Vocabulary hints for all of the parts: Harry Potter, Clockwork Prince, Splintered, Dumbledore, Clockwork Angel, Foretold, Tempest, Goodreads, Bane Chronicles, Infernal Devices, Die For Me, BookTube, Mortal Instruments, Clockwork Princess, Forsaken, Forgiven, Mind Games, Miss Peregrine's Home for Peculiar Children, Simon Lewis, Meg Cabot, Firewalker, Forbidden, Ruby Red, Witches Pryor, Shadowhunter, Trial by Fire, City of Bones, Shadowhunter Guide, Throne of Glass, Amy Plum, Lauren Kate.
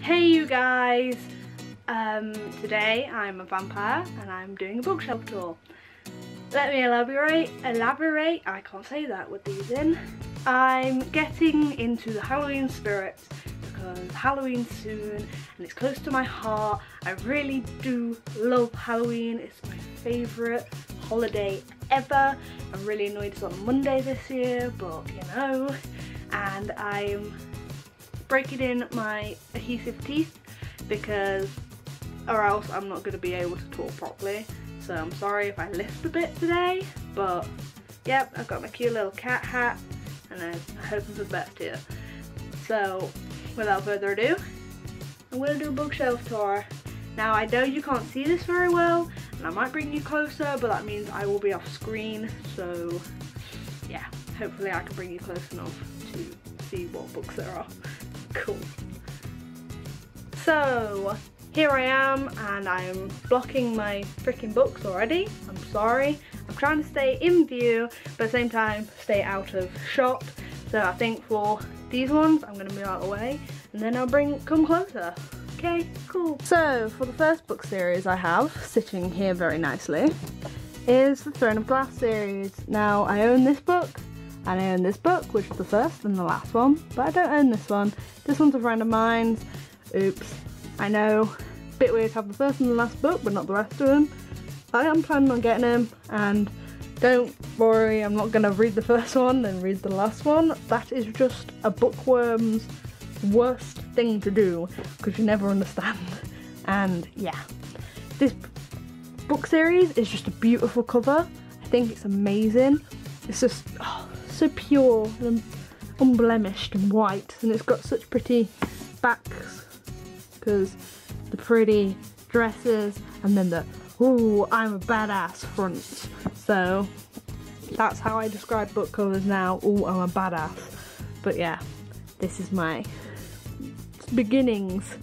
Hey you guys! Today I'm a vampire and I'm doing a bookshelf tour. Let me elaborate, I can't say that with these in. I'm getting into the Halloween spirit because Halloween's soon and it's close to my heart. I really do love Halloween, it's my favourite holiday ever. I'm really annoyed it's on Monday this year, but you know, and I'm breaking in my adhesive teeth because or else I'm not going to be able to talk properly, so I'm sorry if I lisp a bit today, but yep, I've got my cute little cat hat and I hope I'm the best here. So without further ado, I'm going to do a bookshelf tour. Now I know you can't see this very well and I might bring you closer, but that means I will be off screen, so yeah, hopefully I can bring you close enough to see what books there are. Cool. So here I am and I'm blocking my freaking books already, I'm sorry. I'm trying to stay in view but at the same time stay out of shot, so I think for these ones I'm going to move out of the way and then I'll come closer. Okay, cool. So for the first book series I have sitting here very nicely is the Throne of Glass series. Now I own this book and I own this book, which is the first and the last one, but I don't own this one. This one's a friend of mine's. Oops, I know, bit weird to have the first and the last book but not the rest of them. I am planning on getting them, and don't worry, I'm not going to read the first one then read the last one. That is just a bookworm's worst thing to do because you never understand. And yeah, this book series is just a beautiful cover. I think it's amazing. It's just so pure and unblemished and white, and it's got such pretty backs because the pretty dresses and then the ooh I'm a badass front. So that's how I describe book covers now, ooh I'm a badass. But yeah, this is my beginnings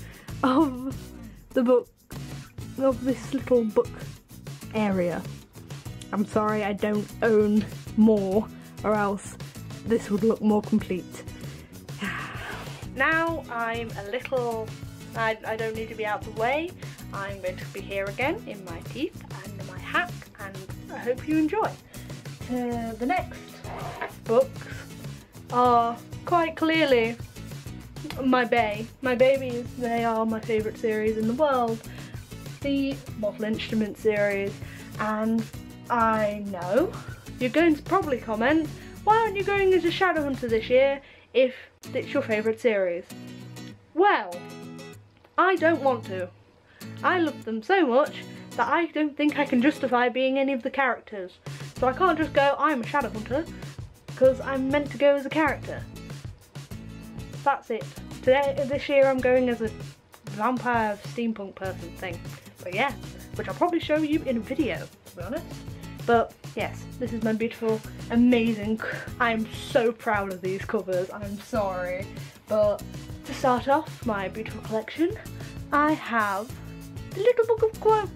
of the book, of this little book area. I'm sorry I don't own more or else this would look more complete. Now I'm a little, I don't need to be out of the way. I'm going to be here again in my teeth and in my hack, and I hope you enjoy. The next books are quite clearly my babies. They are my favourite series in the world, the Mortal Instruments series. And I know you're going to probably comment, why aren't you going into Shadowhunter this year if it's your favourite series? Well, I don't want to. I love them so much that I don't think I can justify being any of the characters. So I can't just go, I'm a Shadowhunter, because I'm meant to go as a character. That's it. This year I'm going as a vampire steampunk person thing. But yeah, which I'll probably show you in a video, to be honest. But yes, this is my beautiful, amazing, I'm so proud of these covers, I'm sorry. But to start off my beautiful collection, I have the little book of quotes,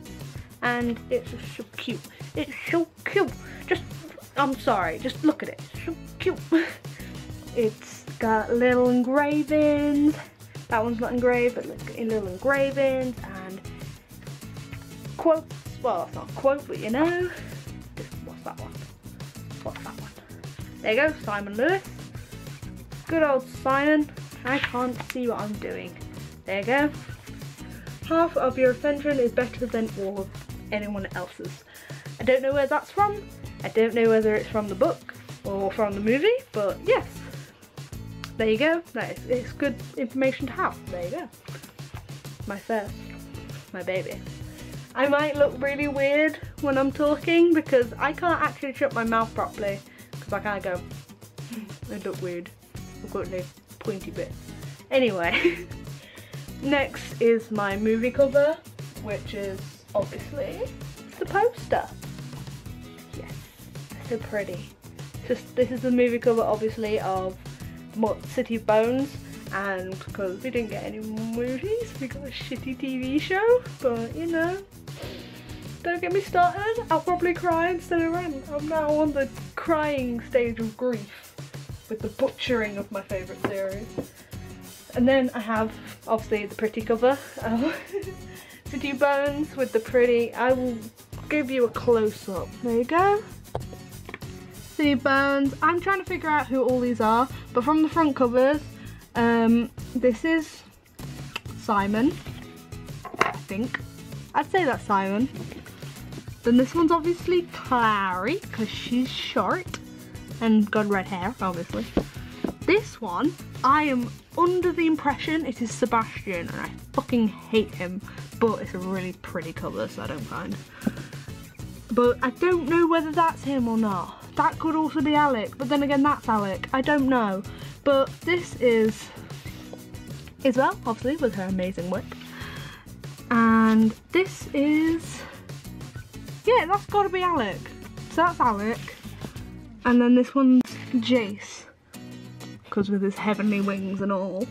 and it's just so cute, it's so cute. Just, I'm sorry, just look at it, it's so cute. It's got little engravings, that one's not engraved, but look, little engravings and quotes. Well, that's not a quote, but you know. That one. What's that one? There you go, Simon Lewis. Good old Simon. I can't see what I'm doing. There you go. Half of your attention is better than all of anyone else's. I don't know where that's from. I don't know whether it's from the book or from the movie, but yes. There you go. That is, it's good information to have. There you go. My first. My baby. I might look really weird when I'm talking because I can't actually shut my mouth properly because I can't go, I look weird, I've got no pointy bit. Anyway, next is my movie cover, which is obviously the poster. Yes, so pretty. Just, this is the movie cover obviously of City of Bones, and because we didn't get any more movies, we got a shitty TV show, but you know, don't get me started, I'll probably cry instead of rant. I'm now on the crying stage of grief with the butchering of my favourite series. And then I have obviously the pretty cover, City of Bones with the pretty. I will give you a close up. There you go. City of Bones. I'm trying to figure out who all these are, but from the front covers, this is Simon, I think. I'd say that's Simon. Then this one's obviously Clary, because she's short and got red hair, obviously. This one, I am under the impression it is Sebastian, and I fucking hate him, but it's a really pretty cover, so I don't mind. But I don't know whether that's him or not. That could also be Alec, but then again, that's Alec. I don't know. But this is Isabel, obviously, with her amazing whip. And this is, yeah, that's got to be Alec. So that's Alec. And then this one's Jace, because with his heavenly wings and all.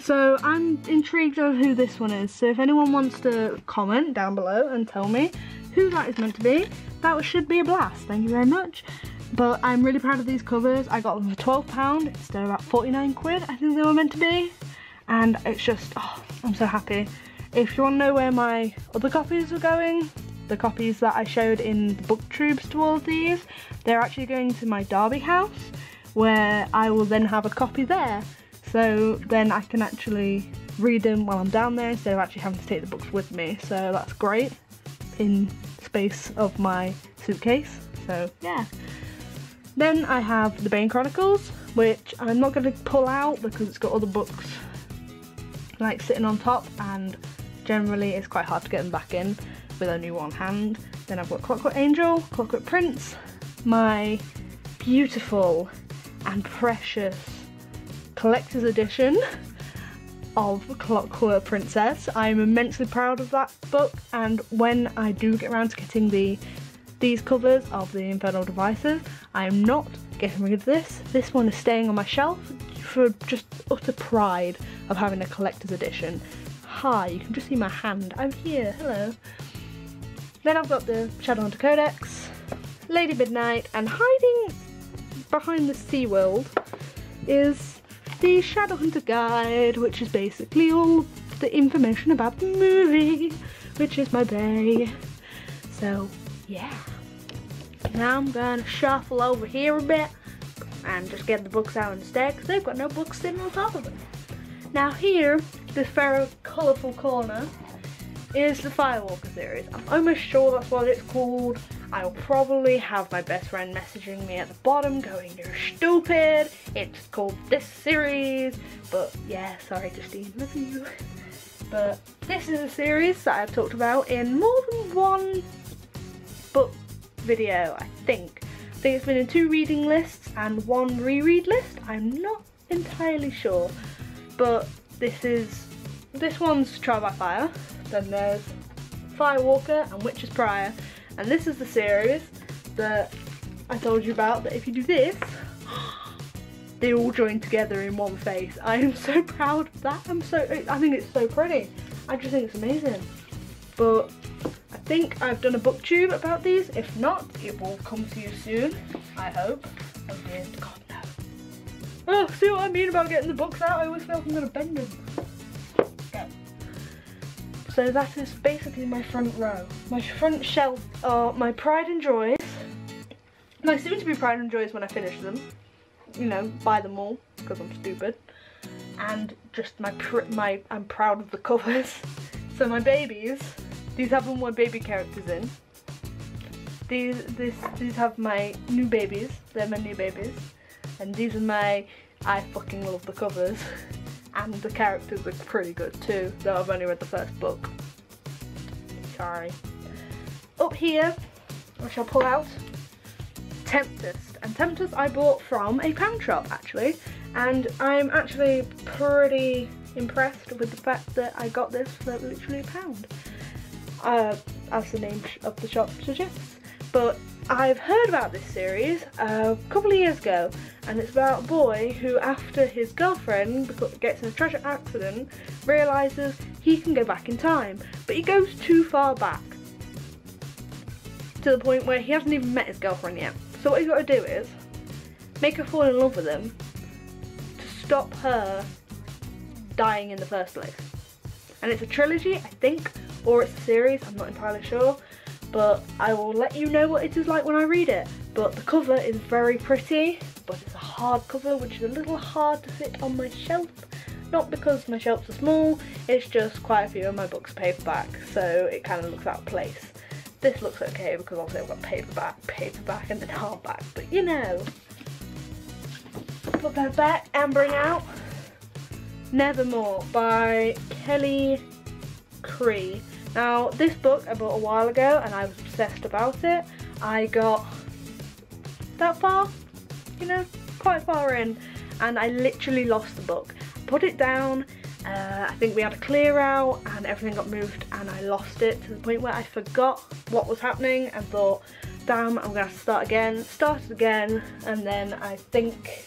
So I'm intrigued on who this one is. So if anyone wants to comment down below and tell me who that is meant to be, that should be a blast. Thank you very much. But I'm really proud of these covers. I got them for £12 instead of about 49 quid, I think they were meant to be. And it's just, oh, I'm so happy. If you want to know where my other copies are going, the copies that I showed in the BookTubes towards these, they're actually going to my Derby house, where I will then have a copy there. So then I can actually read them while I'm down there instead of actually having to take the books with me. So that's great in space of my suitcase. So yeah. Then I have the Bane Chronicles, which I'm not going to pull out because it's got other books like sitting on top, and generally it's quite hard to get them back in with only one hand. Then I've got Clockwork Angel, Clockwork Prince, my beautiful and precious collector's edition of Clockwork Princess. I'm immensely proud of that book, and when I do get around to getting these covers of the Infernal Devices, I am not getting rid of this. This one is staying on my shelf for just utter pride of having a collector's edition. Hi, you can just see my hand. I'm here, hello. Then I've got the Shadowhunter Codex, Lady Midnight, and hiding behind the SeaWorld is the Shadowhunter Guide, which is basically all the information about the movie, which is my bay. So, yeah. Now I'm going to shuffle over here a bit and just get the books out instead, because they've got no books sitting on top of them. Now here, this very colourful corner is the Firewalker series. I'm almost sure that's what it's called. I'll probably have my best friend messaging me at the bottom going, "You're stupid, it's called this series." But yeah, sorry Justine, love you. But this is a series that I've talked about in more than one book video, I think. I think it's been in 2 reading lists and 1 reread list. I'm not entirely sure. But this one's Trial by Fire, then there's Firewalker and Witches Pryor, and this is the series that I told you about, that if you do this, they all join together in one face. I am so proud of that. I think it's so pretty. I just think it's amazing. But I think I've done a BookTube about these. If not, it will come to you soon, I hope. Oh dear God. Oh, see what I mean about getting the books out? I always feel like I'm gonna bend them. Okay. So that is basically my front row. My front shelf are my pride and joys. My soon-to-be pride and joys when I finish them. You know, buy them all, because I'm stupid. And just I'm proud of the covers. So my babies, these have all my baby characters in. These have my new babies, they're my new babies. And these are I fucking love the covers, and the characters are pretty good too, though I've only read the first book. Sorry. Up here, which I'll pull out, Tempest. And Tempest I bought from a pound shop actually, and I'm actually pretty impressed with the fact that I got this for literally £1, as the name of the shop suggests. But I've heard about this series a couple of years ago, and it's about a boy who, after his girlfriend gets in a tragic accident, realises he can go back in time, but he goes too far back to the point where he hasn't even met his girlfriend yet. So what he's got to do is make her fall in love with him to stop her dying in the first place. And it's a trilogy, I think, or it's a series, I'm not entirely sure, but I will let you know what it is like when I read it. But the cover is very pretty, but it's a hard cover, which is a little hard to fit on my shelf. Not because my shelves are small, it's just quite a few of my books paperback, so it kind of looks out of place. This looks okay because obviously I've got paperback and then hardback, but you know. Put that back and bring out Nevermore by Kelly Cree. Now this book I bought a while ago and I was obsessed about it. I got that far, you know, quite far in, and I literally lost the book. Put it down, I think we had a clear out and everything got moved and I lost it to the point where I forgot what was happening and thought, damn, I'm gonna have to start again. Started again, and then I think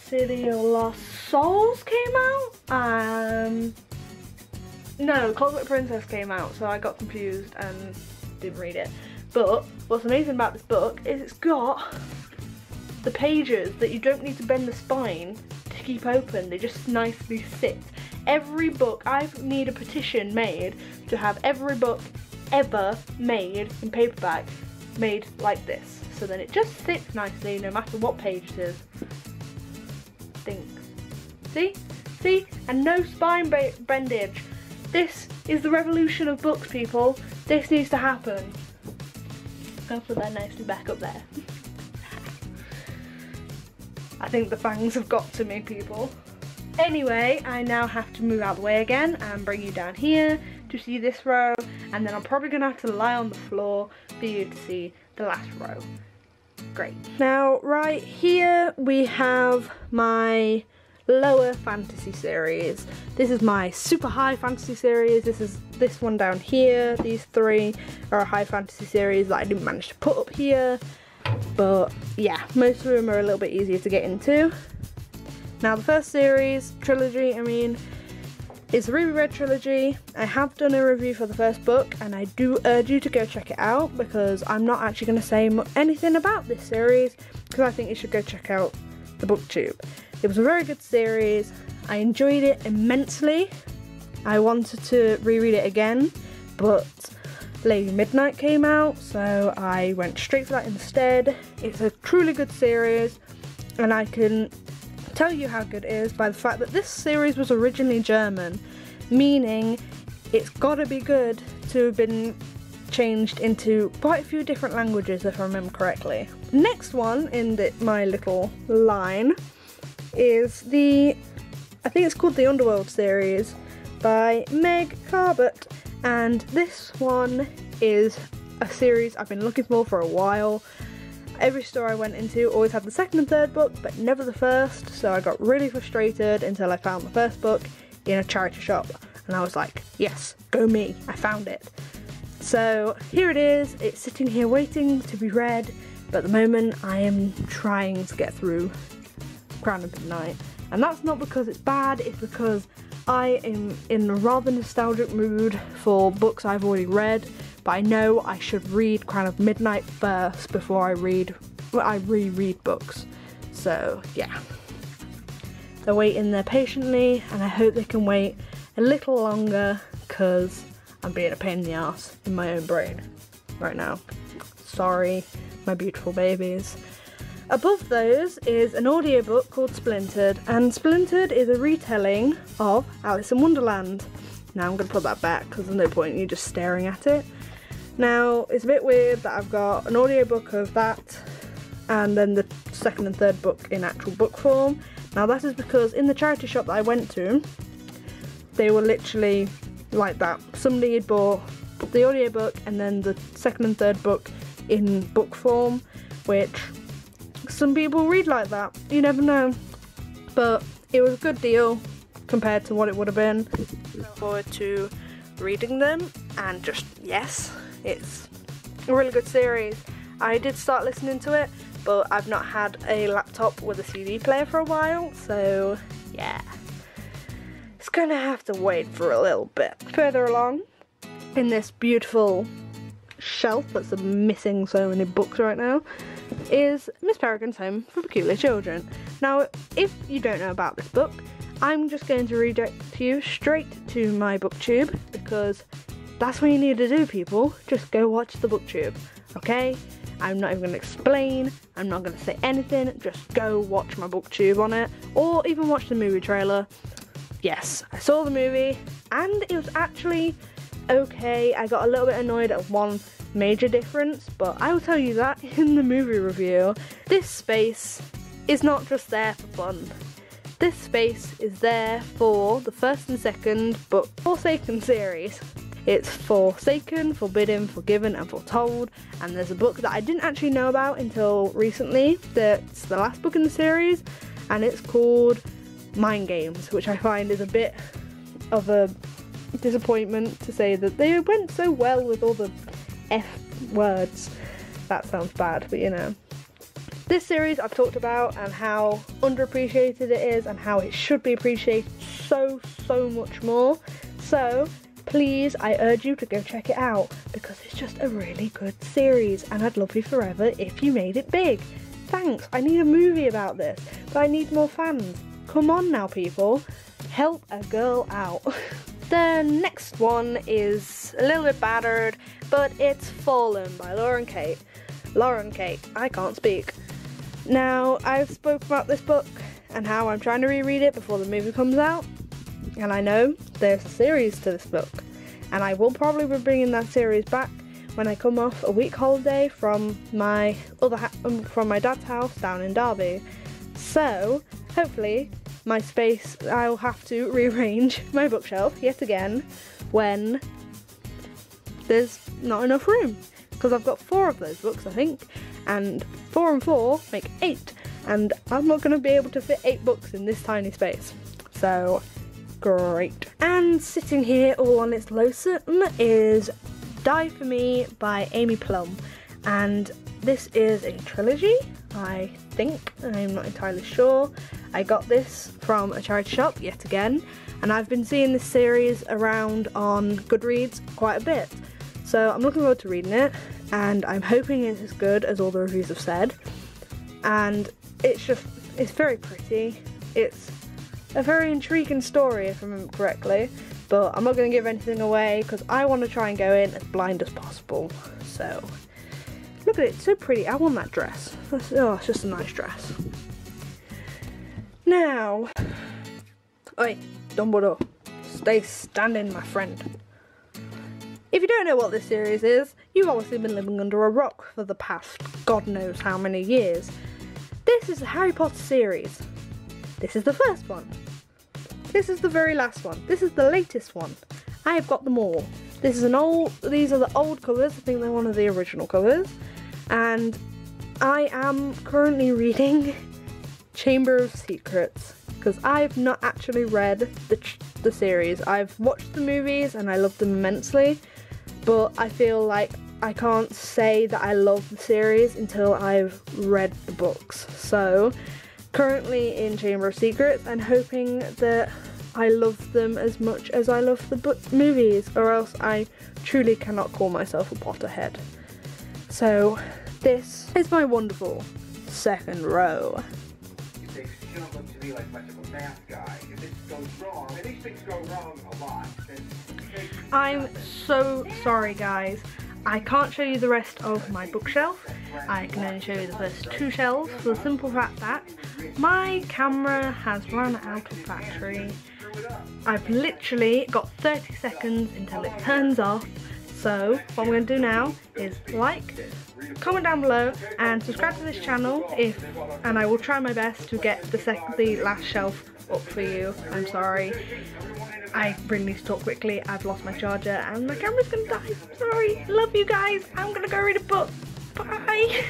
City of Lost Souls came out? No, Clockwork Princess came out, so I got confused and didn't read it. But what's amazing about this book is it's got the pages that you don't need to bend the spine to keep open, they just nicely sit. Every book, I need a petition made to have every book ever made in paperback made like this. So then it just sits nicely no matter what page it is. Think. See? See? And no spine bendage. This is the revolution of books, people. This needs to happen. I'll put that nicely back up there. I think the fangs have got to me, people. Anyway, I now have to move out of the way again and bring you down here to see this row, and then I'm probably going to have to lie on the floor for you to see the last row. Great. Now right here we have my lower fantasy series. This is my super high fantasy series. This is this one down here. These three are a high fantasy series that I didn't manage to put up here. But yeah, most of them are a little bit easier to get into. Now the first series, trilogy I mean, is the Ruby Red trilogy. I have done a review for the first book and I do urge you to go check it out because I'm not actually going to say anything about this series because I think you should go check out the booktube. It was a very good series, I enjoyed it immensely. I wanted to reread it again but Lady Midnight came out, so I went straight for that instead. It's a truly good series and I can tell you how good it is by the fact that this series was originally German, meaning it's gotta be good to have been changed into quite a few different languages if I remember correctly. Next one in my little line is I think it's called the Underworld series by Meg Cabot, and this one is a series I've been looking for a while. Every store I went into always had the second and third book but never the first, so I got really frustrated until I found the first book in a charity shop and I was like, yes, go me, I found it. So here it is, it's sitting here waiting to be read, but at the moment I am trying to get through Crown of Midnight, and that's not because it's bad, it's because I am in a rather nostalgic mood for books I've already read, but I know I should read Crown of Midnight first before I reread books. So yeah, they're waiting there patiently and I hope they can wait a little longer because I'm being a pain in the ass in my own brain right now. Sorry, my beautiful babies. Above those is an audiobook called Splintered, and Splintered is a retelling of Alice in Wonderland. Now I'm going to put that back because there's no point in you just staring at it. Now it's a bit weird that I've got an audiobook of that and then the second and third book in actual book form. Now that is because in the charity shop that I went to, they were literally like that. Somebody had bought the audiobook and then the second and third book in book form, which some people read like that, you never know, but it was a good deal compared to what it would have been. Look forward to reading them, and just yes, it's a really good series. I did start listening to it but I've not had a laptop with a CD player for a while, so yeah, it's gonna have to wait for a little bit. Further along in this beautiful shelf that's missing so many books right now is Miss Peregrine's Home for Peculiar Children. Now if you don't know about this book, I'm just going to redirect you straight to my BookTube, because that's what you need to do, people. Just go watch the BookTube, okay? I'm not even going to explain, I'm not going to say anything, just go watch my BookTube on it, or even watch the movie trailer. Yes, I saw the movie, and it was actually okay. I got a little bit annoyed at one major difference, but I will tell you that in the movie review. This space is not just there for fun. This space is there for the first and second book Forsaken series. It's Forsaken, Forbidden, Forgiven and Foretold, and there's a book that I didn't actually know about until recently that's the last book in the series, and it's called Mind Games, which I find is a bit of a disappointment, to say that they went so well with all the F words. That sounds bad, but you know. This series I've talked about and how underappreciated it is and how it should be appreciated so much more. So please, I urge you to go check it out, because it's just a really good series and I'd love you forever if you made it big. Thanks, I need a movie about this, but I need more fans. Come on now, people, help a girl out. The next one is a little bit battered, but it's Fallen by Lauren Kate. Lauren Kate, I can't speak. Now, I've spoken about this book and how I'm trying to reread it before the movie comes out, and I know there's a series to this book, and I will probably be bringing that series back when I come off a week holiday from my dad's house down in Derby. So hopefully my space, I'll have to rearrange my bookshelf yet again when there's not enough room, because I've got 4 of those books I think, and 4 and 4 make 8, and I'm not going to be able to fit 8 books in this tiny space, so great. And sitting here all on its lonesome is Die For Me by Amy Plum, and this is a trilogy, I think, I'm not entirely sure. I got this from a charity shop yet again, and I've been seeing this series around on Goodreads quite a bit, so I'm looking forward to reading it, and I'm hoping it's as good as all the reviews have said. And it's very pretty, it's a very intriguing story if I remember correctly, but I'm not going to give anything away because I want to try and go in as blind as possible. So look at it, it's so pretty, I want that dress. Oh, it's just a nice dress. Now, oi, Dumbledore, stay standing, my friend. If you don't know what this series is, you've obviously been living under a rock for the past God knows how many years. This is the Harry Potter series. This is the first one. This is the very last one. This is the latest one. I have got them all. This is these are the old covers, I think they're one of the original covers. And I am currently reading Chamber of Secrets, because I've not actually read the series. I've watched the movies and I love them immensely, but I feel like I can't say that I love the series until I've read the books. So currently in Chamber of Secrets and hoping that I love them as much as I love the movies, or else I truly cannot call myself a Potterhead. So this is my wonderful second row. I'm so sorry guys, I can't show you the rest of my bookshelf. I can only show you the first 2 shelves for the simple fact that my camera has run out of battery. I've literally got 30 seconds until it turns off, so what I'm going to do now is like, comment down below and subscribe to this channel, and I will try my best to get the last shelf up for you. I'm sorry, I really need to talk quickly, I've lost my charger and my camera's going to die, sorry, love you guys, I'm going to go read a book, bye!